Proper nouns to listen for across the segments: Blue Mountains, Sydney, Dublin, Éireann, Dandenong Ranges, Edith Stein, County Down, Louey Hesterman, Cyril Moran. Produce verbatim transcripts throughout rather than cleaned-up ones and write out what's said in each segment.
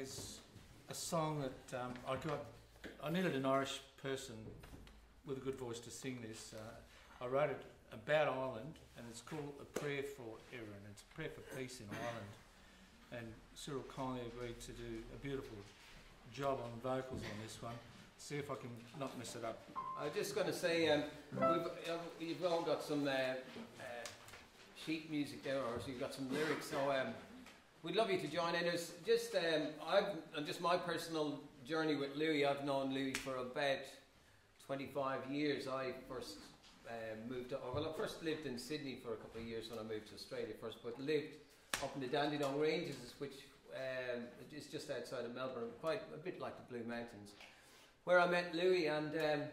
is a song that um, I got. I needed an Irish person with a good voice to sing this. Uh, I wrote it about Ireland, and it's called A Prayer for Éireann. It's a prayer for peace in Ireland. And Cyril kindly agreed to do a beautiful job on vocals on this one. See if I can not mess it up. I was just going to say, um, we've, uh, you've all got some uh, uh, sheet music there, or so you've got some lyrics. So um, we'd love you to join in. It's just um, I've just my personal journey with Louey. I've known Louey for about twenty-five years. I first uh, moved to, well, I first lived in Sydney for a couple of years when I moved to Australia first, but lived up in the Dandenong Ranges, which um, is just outside of Melbourne, quite a bit like the Blue Mountains, where I met Louey. And um,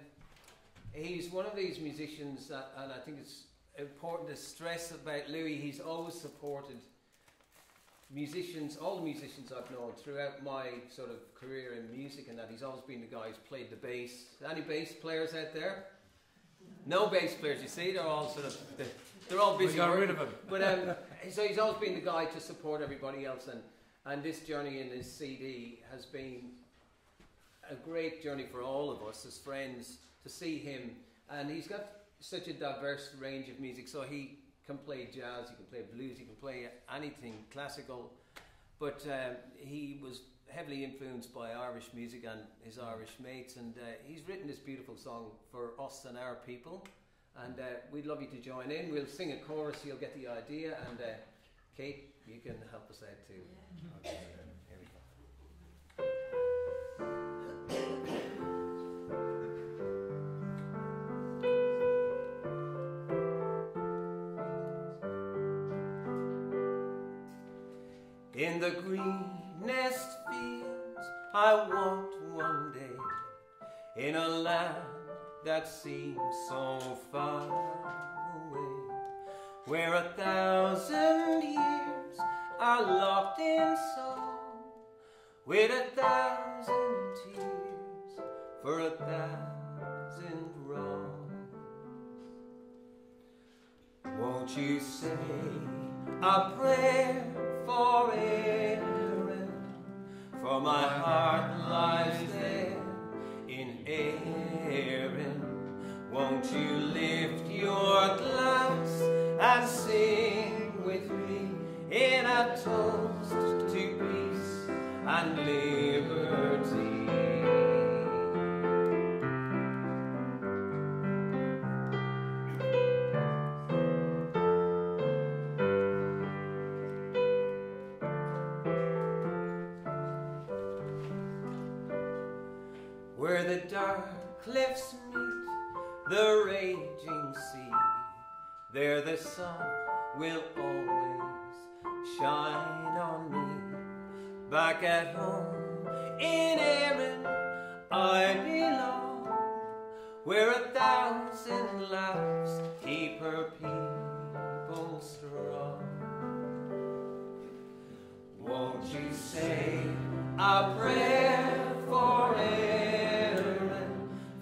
he's one of these musicians that, and I think it's important to stress about Louey, he's always supported musicians, all the musicians I've known throughout my sort of career in music, and that he's always been the guy who's played the bass. Any bass players out there? No bass players, you see, they're all sort of, they're all busy. We got rid of them. But, um, so he's always been the guy to support everybody else, and, and this journey in his C D has been a great journey for all of us as friends to see him. And he's got such a diverse range of music, so he can play jazz, he can play blues, he can play anything classical, but um, he was heavily influenced by Irish music and his Irish mates, and uh, he's written this beautiful song for us and our people, and uh, we'd love you to join in. We'll sing a chorus, you'll get the idea, and uh, Kate, you can help us out too. Okay. In the greenest fields I walked one day, in a land that seemed so far away, where a thousand years are locked in song, with a thousand tears for a thousand wrongs. Won't you say a prayer for Éireann, for my heart lies there in Éireann. Won't you lift your glass and sing with me in a toast to peace and liberty. Where the dark cliffs meet the raging sea, there the sun will always shine on me. Back at home in Éireann I belong, where a thousand laughs keep her people strong. Won't you say a prayer for Éireann,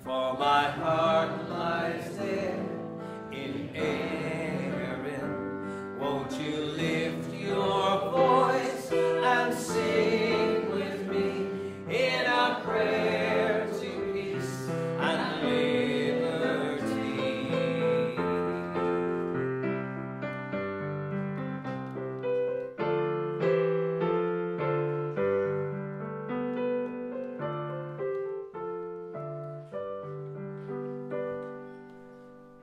for my heart lies there in Éireann. Won't you lift your voice and sing with me in a prayer to peace and liberty.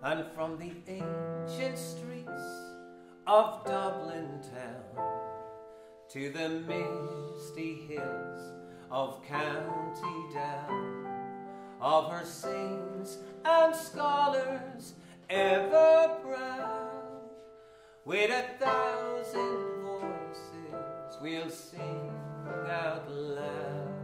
And from the ancient streets of Dublin town to the misty hills of County Down, of her saints and scholars ever proud, with a thousand voices we'll sing out loud.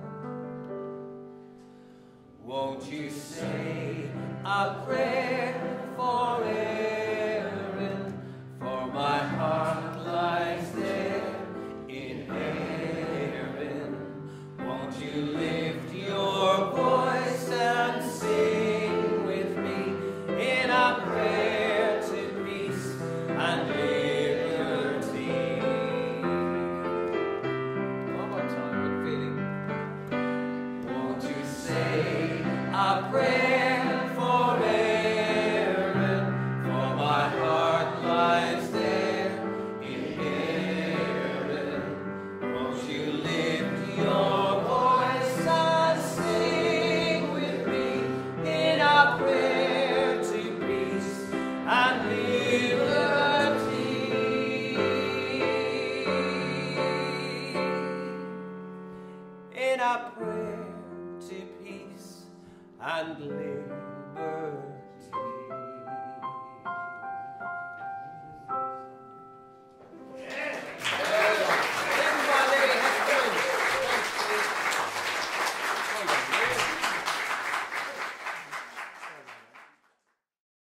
Won't you say a prayer for Éireann, for my heart lies there in Éireann. Won't you lift your voice and sing with me in a prayer to peace and liberty? One more time, good feeling. And